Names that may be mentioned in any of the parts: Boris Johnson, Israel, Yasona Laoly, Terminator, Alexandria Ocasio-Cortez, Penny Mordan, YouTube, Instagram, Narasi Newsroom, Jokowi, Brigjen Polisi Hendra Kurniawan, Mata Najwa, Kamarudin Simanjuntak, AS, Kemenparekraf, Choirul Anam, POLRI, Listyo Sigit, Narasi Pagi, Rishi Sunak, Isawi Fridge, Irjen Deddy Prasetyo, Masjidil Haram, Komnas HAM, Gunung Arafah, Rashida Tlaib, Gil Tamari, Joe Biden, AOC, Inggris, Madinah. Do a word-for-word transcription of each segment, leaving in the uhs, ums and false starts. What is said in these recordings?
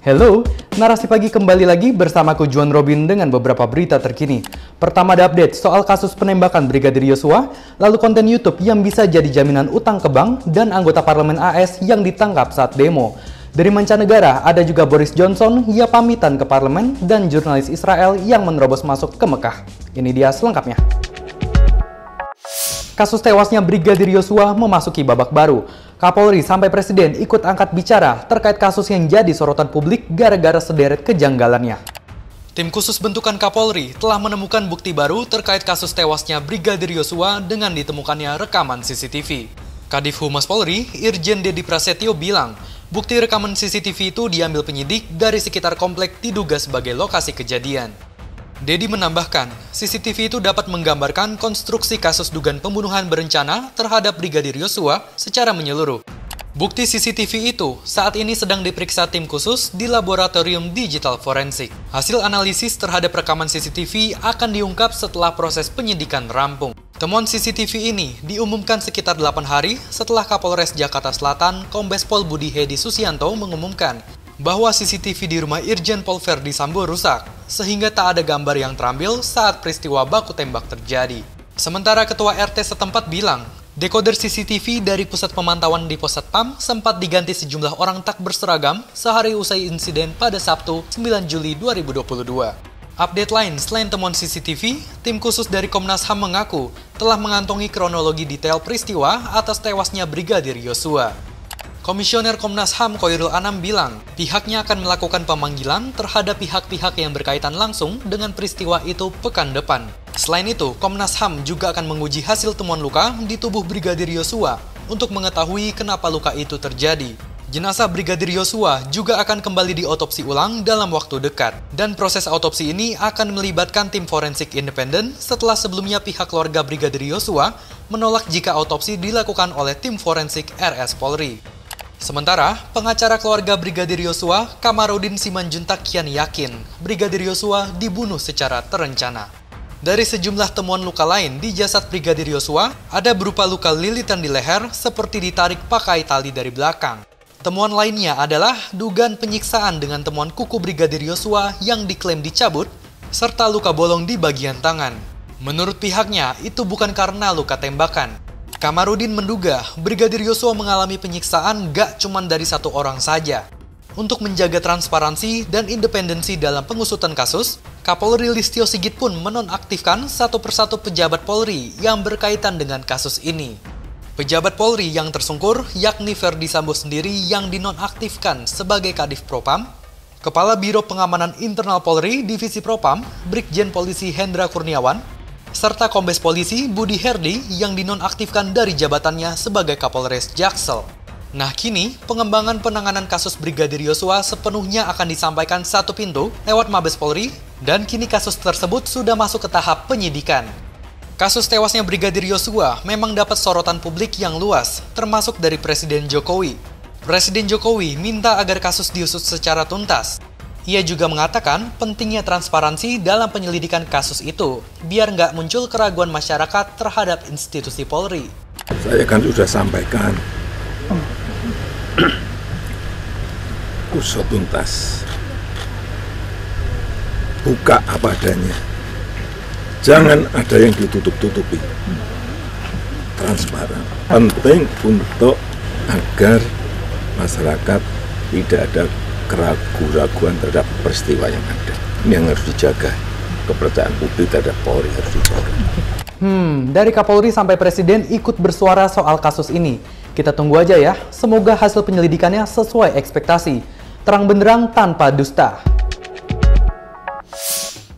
Hello, Narasi Pagi kembali lagi bersamaku Juan Robin dengan beberapa berita terkini. Pertama ada update soal kasus penembakan Brigadir Yosua, lalu konten YouTube yang bisa jadi jaminan utang ke bank, dan anggota parlemen A S yang ditangkap saat demo. Dari mancanegara ada juga Boris Johnson, ia pamitan ke parlemen, dan jurnalis Israel yang menerobos masuk ke Mekah. Ini dia selengkapnya. Kasus tewasnya Brigadir Yosua memasuki babak baru. Kapolri sampai Presiden ikut angkat bicara terkait kasus yang jadi sorotan publik gara-gara sederet kejanggalannya. Tim khusus bentukan Kapolri telah menemukan bukti baru terkait kasus tewasnya Brigadir Yosua dengan ditemukannya rekaman C C T V. Kadif Humas Polri, Irjen Deddy Prasetyo bilang, bukti rekaman C C T V itu diambil penyidik dari sekitar komplek diduga sebagai lokasi kejadian. Deddy menambahkan, C C T V itu dapat menggambarkan konstruksi kasus dugaan pembunuhan berencana terhadap Brigadir Yosua secara menyeluruh. Bukti C C T V itu saat ini sedang diperiksa tim khusus di Laboratorium Digital Forensik. Hasil analisis terhadap rekaman C C T V akan diungkap setelah proses penyidikan rampung. Temuan C C T V ini diumumkan sekitar delapan hari setelah Kapolres Jakarta Selatan Kombes Pol Budi Hedi Susianto mengumumkan bahwa C C T V di rumah Irjen Pol Ferdy Sambo rusak, sehingga tak ada gambar yang terambil saat peristiwa baku tembak terjadi. Sementara Ketua R T setempat bilang, dekoder C C T V dari pusat pemantauan di Pos Satpam sempat diganti sejumlah orang tak berseragam sehari usai insiden pada Sabtu sembilan Juli dua ribu dua puluh dua. Update lain selain temuan C C T V, tim khusus dari Komnas H A M mengaku telah mengantongi kronologi detail peristiwa atas tewasnya Brigadir Yosua. Komisioner Komnas H A M Choirul Anam bilang, pihaknya akan melakukan pemanggilan terhadap pihak-pihak yang berkaitan langsung dengan peristiwa itu pekan depan. Selain itu, Komnas H A M juga akan menguji hasil temuan luka di tubuh Brigadir Yosua untuk mengetahui kenapa luka itu terjadi. Jenazah Brigadir Yosua juga akan kembali diotopsi ulang dalam waktu dekat. Dan proses autopsi ini akan melibatkan tim forensik independen setelah sebelumnya pihak keluarga Brigadir Yosua menolak jika autopsi dilakukan oleh tim forensik R S Polri. Sementara, pengacara keluarga Brigadir Yosua, Kamarudin Simanjuntak kian yakin Brigadir Yosua dibunuh secara terencana. Dari sejumlah temuan luka lain di jasad Brigadir Yosua, ada berupa luka lilitan di leher seperti ditarik pakai tali dari belakang. Temuan lainnya adalah dugaan penyiksaan dengan temuan kuku Brigadir Yosua yang diklaim dicabut, serta luka bolong di bagian tangan. Menurut pihaknya, itu bukan karena luka tembakan. Kamarudin menduga Brigadir Yosua mengalami penyiksaan gak cuman dari satu orang saja. Untuk menjaga transparansi dan independensi dalam pengusutan kasus, Kapolri Listyo Sigit pun menonaktifkan satu persatu pejabat Polri yang berkaitan dengan kasus ini. Pejabat Polri yang tersungkur yakni Ferdy Sambo sendiri yang dinonaktifkan sebagai Kadif Propam, Kepala Biro Pengamanan Internal Polri Divisi Propam Brigjen Polisi Hendra Kurniawan, serta Kombes Polisi Budi Herdi yang dinonaktifkan dari jabatannya sebagai Kapolres Jaksel. Nah kini, pengembangan penanganan kasus Brigadir Yosua sepenuhnya akan disampaikan satu pintu lewat Mabes Polri, dan kini kasus tersebut sudah masuk ke tahap penyidikan. Kasus tewasnya Brigadir Yosua memang dapat sorotan publik yang luas, termasuk dari Presiden Jokowi. Presiden Jokowi minta agar kasus diusut secara tuntas. Ia juga mengatakan pentingnya transparansi dalam penyelidikan kasus itu, biar nggak muncul keraguan masyarakat terhadap institusi Polri. Saya kan sudah sampaikan, usut tuntas, buka apa adanya, jangan ada yang ditutup-tutupi, transparan, penting untuk agar masyarakat tidak ada keraguan-keraguan terhadap peristiwa yang ada. Ini yang harus dijaga. Kepercayaan publik terhadap Polri harus dijaga. Hmm, dari Kapolri sampai Presiden ikut bersuara soal kasus ini. Kita tunggu aja ya, semoga hasil penyelidikannya sesuai ekspektasi. Terang benderang tanpa dusta.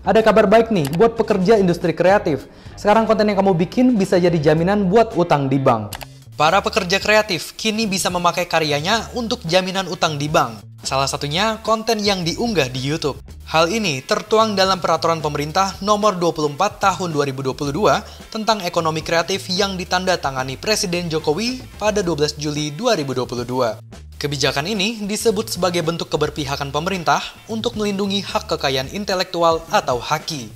Ada kabar baik nih buat pekerja industri kreatif. Sekarang konten yang kamu bikin bisa jadi jaminan buat utang di bank. Para pekerja kreatif kini bisa memakai karyanya untuk jaminan utang di bank. Salah satunya konten yang diunggah di YouTube. Hal ini tertuang dalam peraturan pemerintah nomor dua puluh empat tahun dua ribu dua puluh dua tentang ekonomi kreatif yang ditandatangani Presiden Jokowi pada dua belas Juli dua ribu dua puluh dua. Kebijakan ini disebut sebagai bentuk keberpihakan pemerintah untuk melindungi hak kekayaan intelektual atau haki.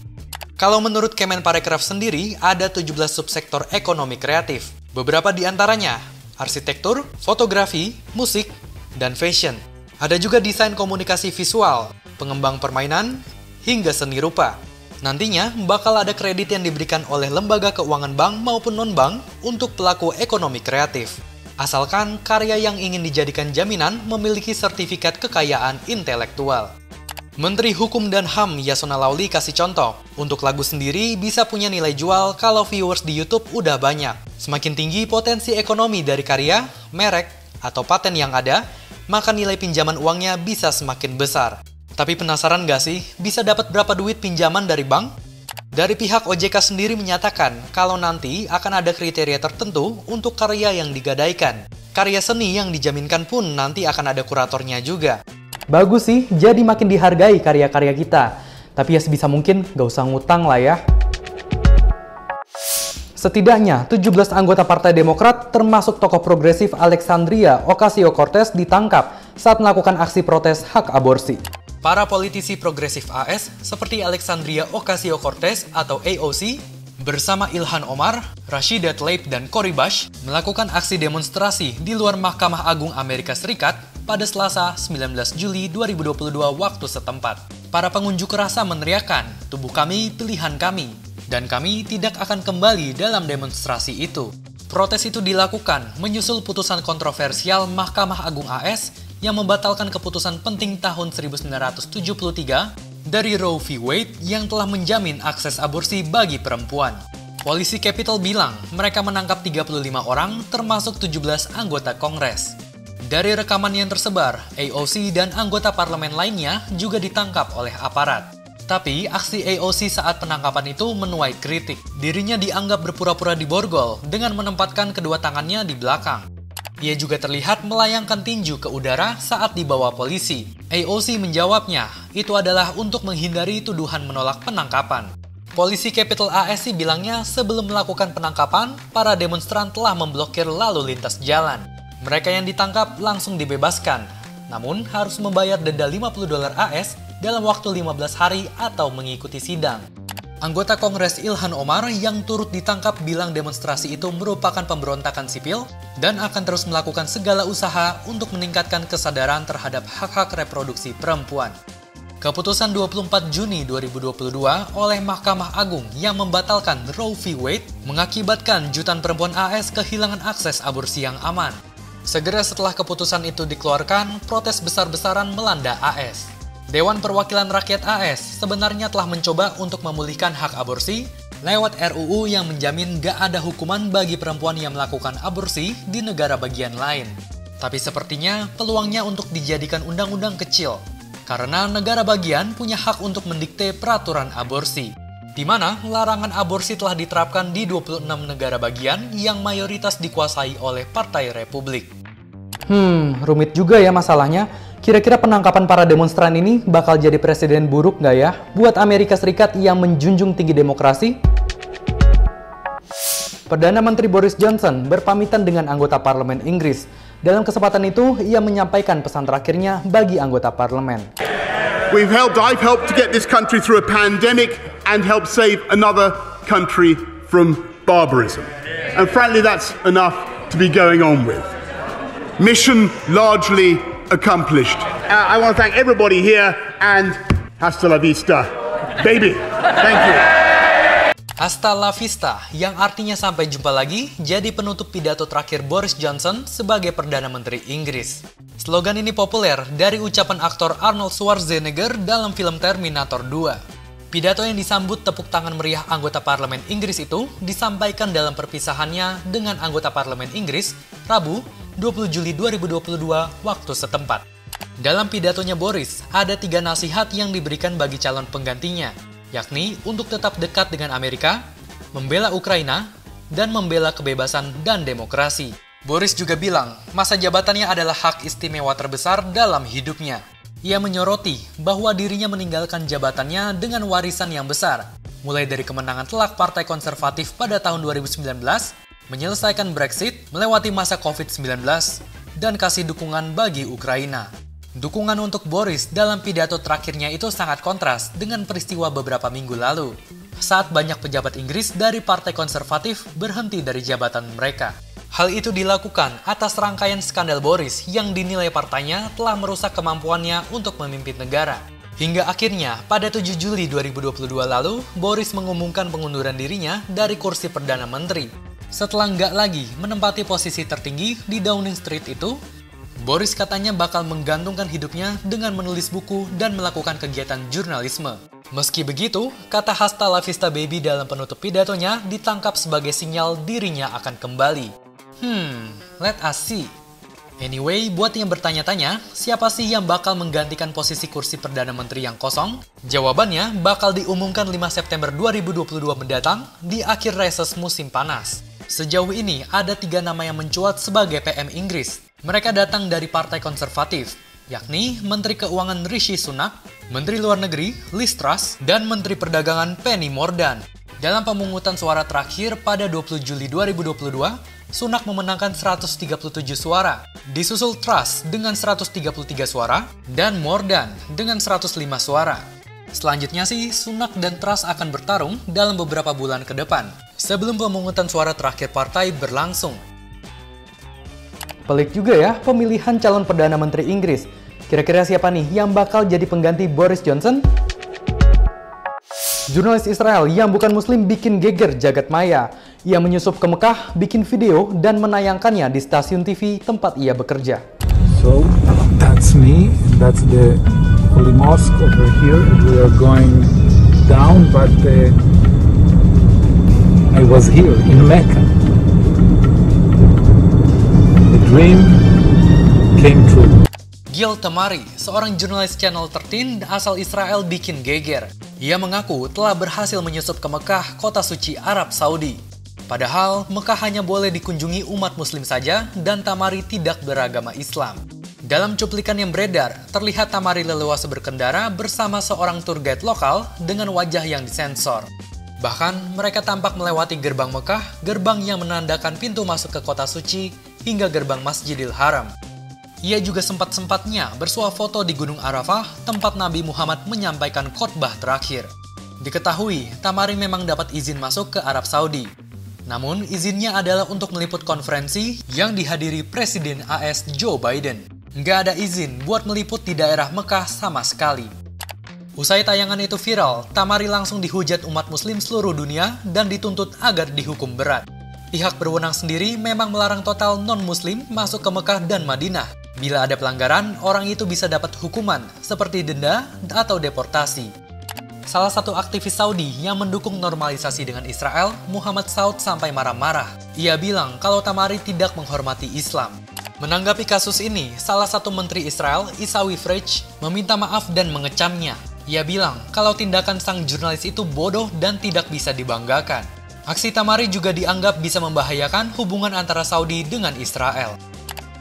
Kalau menurut Kemenparekraf sendiri, ada tujuh belas subsektor ekonomi kreatif. Beberapa di antaranya arsitektur, fotografi, musik, dan fashion. Ada juga desain komunikasi visual, pengembang permainan, hingga seni rupa. Nantinya bakal ada kredit yang diberikan oleh lembaga keuangan bank maupun non-bank untuk pelaku ekonomi kreatif. Asalkan karya yang ingin dijadikan jaminan memiliki sertifikat kekayaan intelektual. Menteri Hukum dan H A M Yasona Laoly kasih contoh, untuk lagu sendiri bisa punya nilai jual kalau viewers di YouTube udah banyak. Semakin tinggi potensi ekonomi dari karya, merek, atau paten yang ada, maka nilai pinjaman uangnya bisa semakin besar. Tapi penasaran gak sih, bisa dapat berapa duit pinjaman dari bank? Dari pihak O J K sendiri menyatakan kalau nanti akan ada kriteria tertentu untuk karya yang digadaikan. Karya seni yang dijaminkan pun nanti akan ada kuratornya juga. Bagus sih, jadi makin dihargai karya-karya kita. Tapi ya sebisa mungkin gak usah ngutang lah ya. Setidaknya tujuh belas anggota Partai Demokrat termasuk tokoh progresif Alexandria Ocasio-Cortez ditangkap saat melakukan aksi protes hak aborsi. Para politisi progresif A S seperti Alexandria Ocasio-Cortez atau A O C bersama Ilhan Omar, Rashida Tlaib, dan Cory Bush melakukan aksi demonstrasi di luar Mahkamah Agung Amerika Serikat pada Selasa sembilan belas Juli dua ribu dua puluh dua waktu setempat. Para pengunjuk rasa meneriakkan, "Tubuh kami, pilihan kami," dan kami tidak akan kembali dalam demonstrasi itu. Protes itu dilakukan menyusul putusan kontroversial Mahkamah Agung A S yang membatalkan keputusan penting tahun seribu sembilan ratus tujuh puluh tiga dari Roe v. Wade yang telah menjamin akses aborsi bagi perempuan. Polisi Capitol bilang mereka menangkap tiga puluh lima orang termasuk tujuh belas anggota Kongres. Dari rekaman yang tersebar, A O C dan anggota parlemen lainnya juga ditangkap oleh aparat. Tapi, aksi A O C saat penangkapan itu menuai kritik. Dirinya dianggap berpura-pura diborgol dengan menempatkan kedua tangannya di belakang. Ia juga terlihat melayangkan tinju ke udara saat dibawa polisi. A O C menjawabnya, itu adalah untuk menghindari tuduhan menolak penangkapan. Polisi Capitol A S bilangnya sebelum melakukan penangkapan, para demonstran telah memblokir lalu lintas jalan. Mereka yang ditangkap langsung dibebaskan, namun harus membayar denda lima puluh dolar A S dalam waktu lima belas hari atau mengikuti sidang. Anggota Kongres Ilhan Omar yang turut ditangkap bilang demonstrasi itu merupakan pemberontakan sipil dan akan terus melakukan segala usaha untuk meningkatkan kesadaran terhadap hak-hak reproduksi perempuan. Keputusan dua puluh empat Juni dua ribu dua puluh dua oleh Mahkamah Agung yang membatalkan Roe v. Wade mengakibatkan jutaan perempuan A S kehilangan akses aborsi yang aman. Segera setelah keputusan itu dikeluarkan, protes besar-besaran melanda A S. Dewan Perwakilan Rakyat A S sebenarnya telah mencoba untuk memulihkan hak aborsi lewat R U U yang menjamin gak ada hukuman bagi perempuan yang melakukan aborsi di negara bagian lain. Tapi sepertinya peluangnya untuk dijadikan undang-undang kecil, karena negara bagian punya hak untuk mendikte peraturan aborsi, di mana larangan aborsi telah diterapkan di dua puluh enam negara bagian yang mayoritas dikuasai oleh Partai Republik. Hmm, rumit juga ya masalahnya. Kira-kira penangkapan para demonstran ini bakal jadi presiden buruk nggak ya buat Amerika Serikat yang menjunjung tinggi demokrasi? Perdana Menteri Boris Johnson berpamitan dengan anggota parlemen Inggris. Dalam kesempatan itu, ia menyampaikan pesan terakhirnya bagi anggota parlemen. We've helped, I've helped to get this country through a pandemic and help save another country from barbarism. And frankly, that's enough to be going on with. Mission largely accomplished. Uh, I want to thank everybody here and hasta la vista, baby. Thank you. Hasta la vista, yang artinya sampai jumpa lagi, jadi penutup pidato terakhir Boris Johnson sebagai Perdana Menteri Inggris. Slogan ini populer dari ucapan aktor Arnold Schwarzenegger dalam film Terminator dua. Pidato yang disambut tepuk tangan meriah anggota parlemen Inggris itu disampaikan dalam perpisahannya dengan anggota parlemen Inggris Rabu dua puluh Juli dua ribu dua puluh dua waktu setempat. Dalam pidatonya Boris, ada tiga nasihat yang diberikan bagi calon penggantinya, yakni untuk tetap dekat dengan Amerika, membela Ukraina, dan membela kebebasan dan demokrasi. Boris juga bilang, masa jabatannya adalah hak istimewa terbesar dalam hidupnya. Ia menyoroti bahwa dirinya meninggalkan jabatannya dengan warisan yang besar, mulai dari kemenangan telak Partai Konservatif pada tahun dua ribu sembilan belas, menyelesaikan Brexit, melewati masa COVID sembilan belas, dan kasih dukungan bagi Ukraina. Dukungan untuk Boris dalam pidato terakhirnya itu sangat kontras dengan peristiwa beberapa minggu lalu, saat banyak pejabat Inggris dari Partai Konservatif berhenti dari jabatan mereka. Hal itu dilakukan atas rangkaian skandal Boris yang dinilai partainya telah merusak kemampuannya untuk memimpin negara. Hingga akhirnya, pada tujuh Juli dua ribu dua puluh dua lalu, Boris mengumumkan pengunduran dirinya dari kursi Perdana Menteri. Setelah nggak lagi menempati posisi tertinggi di Downing Street itu, Boris katanya bakal menggantungkan hidupnya dengan menulis buku dan melakukan kegiatan jurnalisme. Meski begitu, kata Hasta La Vista Baby dalam penutup pidatonya ditangkap sebagai sinyal dirinya akan kembali. Hmm, let us see. Anyway, buat yang bertanya-tanya, siapa sih yang bakal menggantikan posisi kursi Perdana Menteri yang kosong? Jawabannya bakal diumumkan lima September dua ribu dua puluh dua mendatang di akhir reses musim panas. Sejauh ini, ada tiga nama yang mencuat sebagai P M Inggris. Mereka datang dari Partai Konservatif, yakni Menteri Keuangan Rishi Sunak, Menteri Luar Negeri Liz Truss, dan Menteri Perdagangan Penny Mordan. Dalam pemungutan suara terakhir pada dua puluh Juli dua ribu dua puluh dua, Sunak memenangkan seratus tiga puluh tujuh suara, disusul Truss dengan seratus tiga puluh tiga suara, dan Mordan dengan seratus lima suara. Selanjutnya sih, Sunak dan Truss akan bertarung dalam beberapa bulan ke depan, sebelum pemungutan suara terakhir partai berlangsung. Pelik juga ya pemilihan calon Perdana Menteri Inggris. Kira-kira siapa nih yang bakal jadi pengganti Boris Johnson? Jurnalis Israel yang bukan muslim bikin geger jagat maya. Ia menyusup ke Mekah, bikin video, dan menayangkannya di stasiun T V tempat ia bekerja. So, that's me. That's the Holy Mosque over here. We are going down, but uh, I was here in Mecca. The dream came true. Gil Tamari, seorang jurnalis Channel tiga belas asal Israel, bikin geger. Ia mengaku telah berhasil menyusup ke Mekah, kota suci Arab Saudi. Padahal, Mekah hanya boleh dikunjungi umat muslim saja dan Tamari tidak beragama Islam. Dalam cuplikan yang beredar, terlihat Tamari leluasa berkendara bersama seorang tour guide lokal dengan wajah yang disensor. Bahkan, mereka tampak melewati gerbang Mekah, gerbang yang menandakan pintu masuk ke kota suci, hingga gerbang Masjidil Haram. Ia juga sempat-sempatnya bersuah foto di Gunung Arafah, tempat Nabi Muhammad menyampaikan khotbah terakhir. Diketahui, Tamari memang dapat izin masuk ke Arab Saudi. Namun, izinnya adalah untuk meliput konferensi yang dihadiri Presiden A S Joe Biden. Nggak ada izin buat meliput di daerah Mekah sama sekali. Usai tayangan itu viral, Tamari langsung dihujat umat muslim seluruh dunia dan dituntut agar dihukum berat. Pihak berwenang sendiri memang melarang total non-muslim masuk ke Mekah dan Madinah. Bila ada pelanggaran, orang itu bisa dapat hukuman seperti denda atau deportasi. Salah satu aktivis Saudi yang mendukung normalisasi dengan Israel, Muhammad Saud, sampai marah-marah. Ia bilang kalau Tamari tidak menghormati Islam. Menanggapi kasus ini, salah satu menteri Israel, Isawi Fridge, meminta maaf dan mengecamnya. Ia bilang kalau tindakan sang jurnalis itu bodoh dan tidak bisa dibanggakan. Aksi Tamari juga dianggap bisa membahayakan hubungan antara Saudi dengan Israel.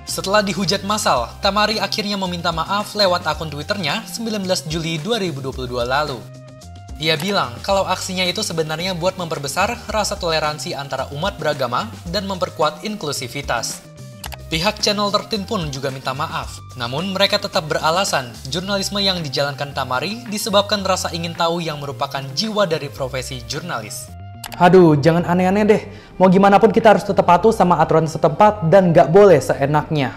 Setelah dihujat massal, Tamari akhirnya meminta maaf lewat akun Twitternya sembilan belas Juli dua ribu dua puluh dua lalu. Ia bilang kalau aksinya itu sebenarnya buat memperbesar rasa toleransi antara umat beragama dan memperkuat inklusivitas. Pihak Channel tiga belas pun juga minta maaf. Namun mereka tetap beralasan jurnalisme yang dijalankan Tamari disebabkan rasa ingin tahu yang merupakan jiwa dari profesi jurnalis. Aduh, jangan aneh-aneh deh. Mau gimana pun kita harus tetap patuh sama aturan setempat dan nggak boleh seenaknya.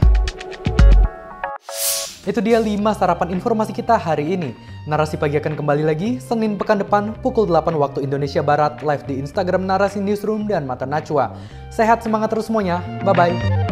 Itu dia lima sarapan informasi kita hari ini. Narasi Pagi akan kembali lagi Senin pekan depan pukul delapan waktu Indonesia Barat live di Instagram Narasi Newsroom dan Mata Najwa. Sehat semangat terus semuanya. Bye-bye.